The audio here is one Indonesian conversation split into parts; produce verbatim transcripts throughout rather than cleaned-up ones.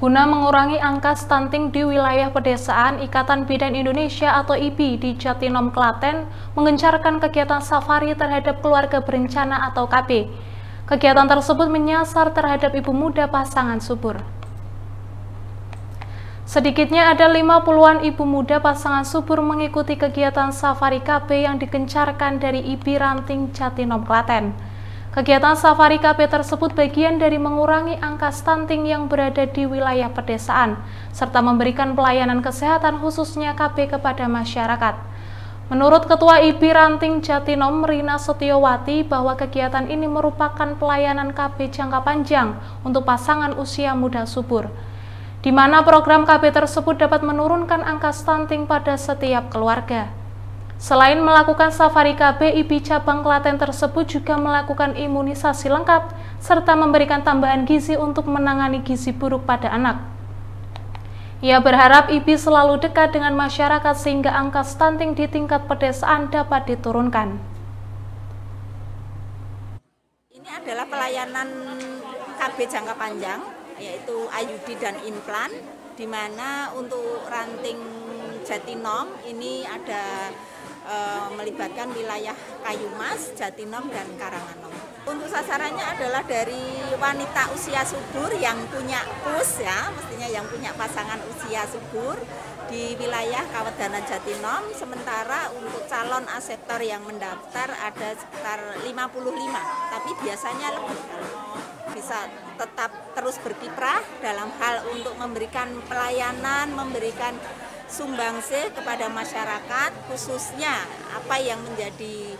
Guna mengurangi angka stunting di wilayah pedesaan, Ikatan Bidan Indonesia atau I B I di Jatinom, Klaten mengencarkan kegiatan safari terhadap keluarga berencana atau K B. Kegiatan tersebut menyasar terhadap ibu muda pasangan subur. Sedikitnya ada lima puluhan ibu muda pasangan subur mengikuti kegiatan safari K B yang digencarkan dari I B I Ranting Jatinom, Klaten. Kegiatan safari K B tersebut bagian dari mengurangi angka stunting yang berada di wilayah pedesaan, serta memberikan pelayanan kesehatan khususnya K B kepada masyarakat. Menurut Ketua I B I Ranting Jatinom, Rina Setyowati, bahwa kegiatan ini merupakan pelayanan K B jangka panjang untuk pasangan usia muda subur, di mana program K B tersebut dapat menurunkan angka stunting pada setiap keluarga. Selain melakukan safari K B, I B I Cabang Klaten tersebut juga melakukan imunisasi lengkap, serta memberikan tambahan gizi untuk menangani gizi buruk pada anak. Ia berharap I B I selalu dekat dengan masyarakat sehingga angka stunting di tingkat pedesaan dapat diturunkan. Ini adalah pelayanan K B jangka panjang, yaitu I U D dan implan, di mana untuk ranting Jatinom ini ada melibatkan wilayah Kayumas, Jatinom, dan Karanganom. Untuk sasarannya adalah dari wanita usia subur yang punya P U S, ya, mestinya yang punya pasangan usia subur di wilayah Kawedanan Jatinom. Sementara untuk calon aseptor yang mendaftar ada sekitar lima puluh lima, tapi biasanya lebih. Bisa tetap terus berkiprah dalam hal untuk memberikan pelayanan, memberikan sumbangsih kepada masyarakat, khususnya apa yang menjadi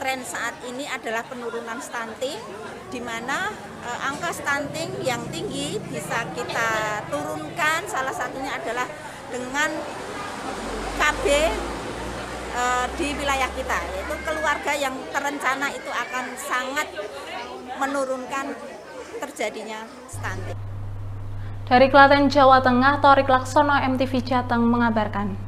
tren saat ini adalah penurunan stunting, di mana e, angka stunting yang tinggi bisa kita turunkan, salah satunya adalah dengan K B e, di wilayah kita, yaitu keluarga yang terencana itu akan sangat menurunkan terjadinya stunting. Dari Klaten, Jawa Tengah, Torik Laksono, M T V Jateng mengabarkan.